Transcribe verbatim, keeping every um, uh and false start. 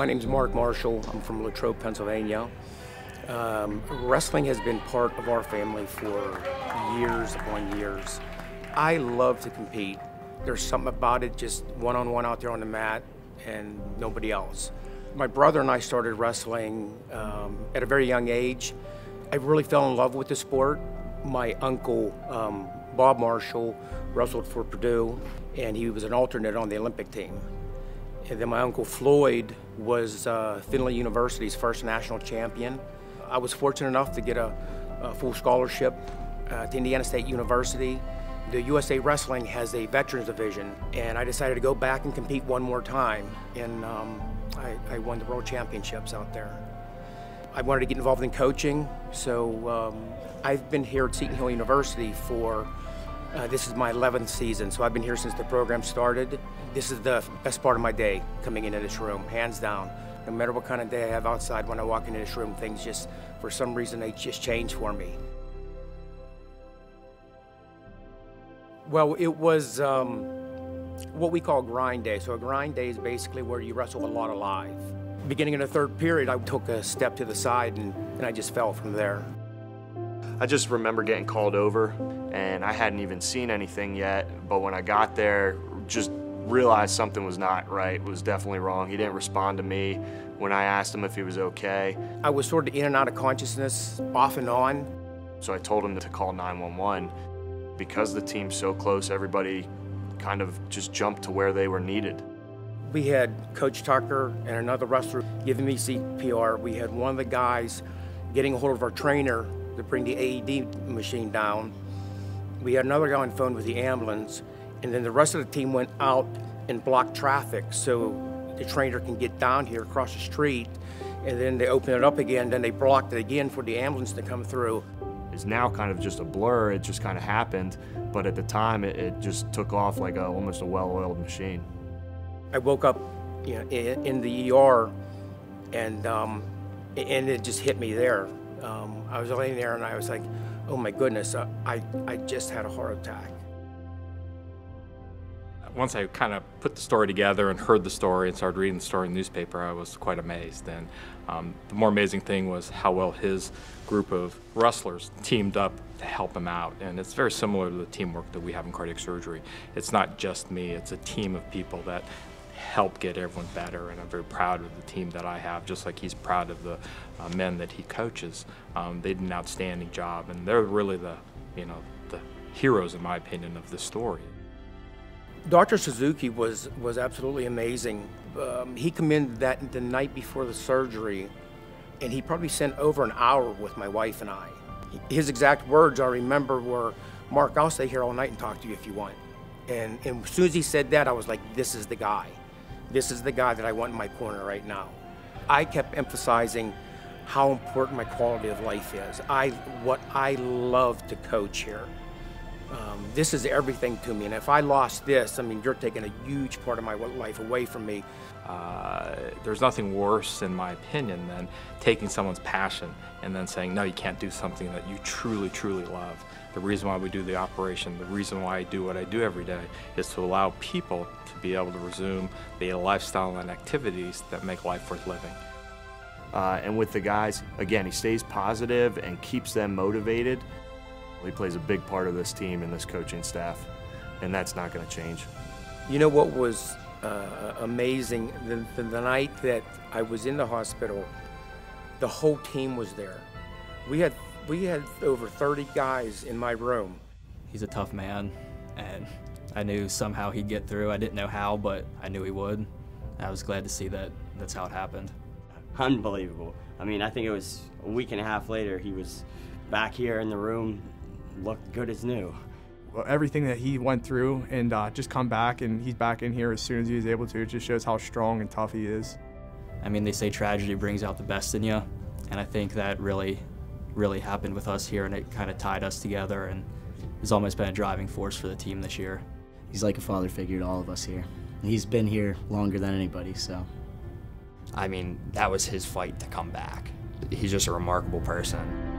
My name's Mark Marshall. I'm from La Trobe, Pennsylvania. Um, wrestling has been part of our family for years upon years. I love to compete. There's something about it, just one-on-one out there on the mat and nobody else. My brother and I started wrestling um, at a very young age. I really fell in love with the sport. My uncle, um, Bob Marshall, wrestled for Purdue, and he was an alternate on the Olympic team. And then my uncle Floyd was uh, Seton Hill University's first national champion. I was fortunate enough to get a, a full scholarship uh, to Indiana State University. The U S A Wrestling has a veterans division, and I decided to go back and compete one more time, and um, I, I won the world championships out there. I wanted to get involved in coaching, so um, I've been here at Seton Hill University for, uh, this is my eleventh season, so I've been here since the program started. This is the best part of my day, coming into this room, hands down. No matter what kind of day I have outside, when I walk into this room, things just, for some reason, they just change for me. Well, it was um, what we call grind day. So a grind day is basically where you wrestle a lot alive. Beginning in the third period, I took a step to the side, and, and I just fell from there. I just remember getting called over, and I hadn't even seen anything yet, but when I got there, just realized something was not right, was definitely wrong. He didn't respond to me when I asked him if he was okay. I was sort of in and out of consciousness, off and on. So I told him to call nine one one. Because the team's so close, everybody kind of just jumped to where they were needed. We had Coach Tucker and another wrestler giving me C P R. We had one of the guys getting a hold of our trainer to bring the A E D machine down. We had another guy on the phone with the ambulance, and then the rest of the team went out and blocked traffic so the trainer can get down here across the street, and then they opened it up again, then they blocked it again for the ambulance to come through. It's now kind of just a blur, it just kind of happened, but at the time it, it just took off like a, almost a well-oiled machine. I woke up, you know, in the E R, and um, and it just hit me there. Um, I was laying there, and I was like, "Oh my goodness, I, I I just had a heart attack." Once I kind of put the story together and heard the story and started reading the story in the newspaper, I was quite amazed. And um, the more amazing thing was how well his group of wrestlers teamed up to help him out. And it's very similar to the teamwork that we have in cardiac surgery. It's not just me; it's a team of people that help get everyone better, and I'm very proud of the team that I have, just like he's proud of the uh, men that he coaches. Um, they did an outstanding job, and they're really the, you know, the heroes, in my opinion, of this story. Doctor Suzuki was, was absolutely amazing. Um, he came in that the night before the surgery, and he probably spent over an hour with my wife and I. His exact words, I remember, were, "Mark, I'll stay here all night and talk to you if you want." And, and as soon as he said that, I was like, this is the guy. This is the guy that I want in my corner right now. I kept emphasizing how important my quality of life is. I, what I love to coach here. Um, this is everything to me, and if I lost this, I mean, you're taking a huge part of my life away from me. Uh, there's nothing worse, in my opinion, than taking someone's passion and then saying, no, you can't do something that you truly, truly love. The reason why we do the operation, the reason why I do what I do every day, is to allow people to be able to resume the lifestyle and activities that make life worth living. Uh, and with the guys, again, he stays positive and keeps them motivated. He plays a big part of this team and this coaching staff, and that's not going to change. You know what was uh, amazing? The, the, the night that I was in the hospital, the whole team was there. We had, we had over thirty guys in my room. He's a tough man, and I knew somehow he'd get through. I didn't know how, but I knew he would. I was glad to see that that's how it happened. Unbelievable. I mean, I think it was a week and a half later, he was back here in the room, looked good as new. Well, everything that he went through and uh, just come back, and he's back in here as soon as he was able to. It just shows how strong and tough he is. I mean, they say tragedy brings out the best in you, and I think that really, really happened with us here, and it kind of tied us together, and has almost been a driving force for the team this year. He's like a father figure to all of us here. He's been here longer than anybody, so. I mean, that was his fight to come back. He's just a remarkable person.